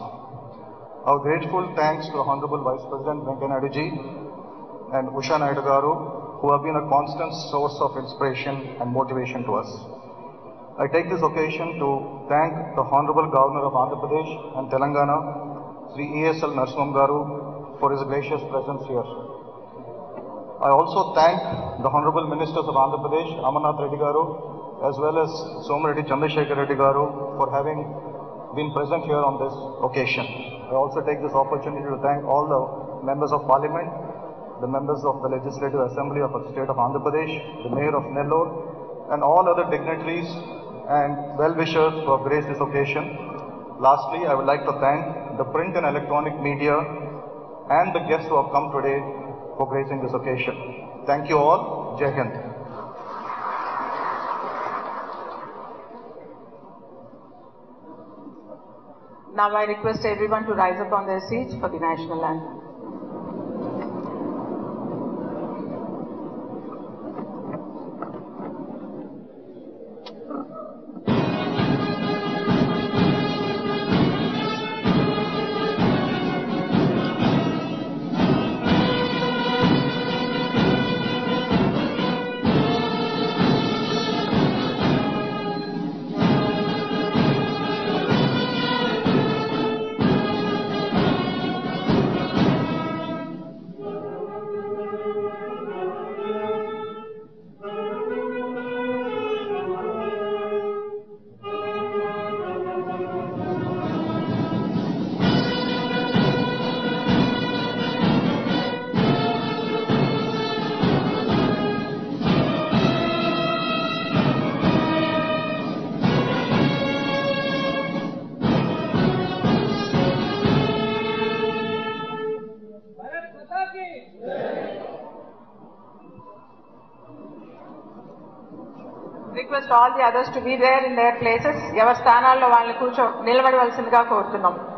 Our grateful thanks to the Honorable Vice President Venkaiah Naidu ji and Usha Naidu garu, who have been a constant source of inspiration and motivation to us. I take this occasion to thank the Honorable Governor of Andhra Pradesh and Telangana, Sri S L Narasimhan garu, for his gracious presence here. I also thank the Honorable Ministers of Andhra Pradesh, Amarnath Reddy garu, as well as Somireddy Chandramohan Reddy garu, for having been present here on this occasion. I also take this opportunity to thank all the members of Parliament, the members of the Legislative Assembly of the State of Andhra Pradesh, the Mayor of Nellore, and all other dignitaries and well-wishers who have graced this occasion. Lastly, I would like to thank the print and electronic media and the guests who have come today for gracing this occasion. Thank you all. Jai Hind. Now I request everyone to rise up on their seats for the national anthem. Request all the others to be there in their places. Yavasthanallo vallu kucho nilabadavalsindiga kortunnam.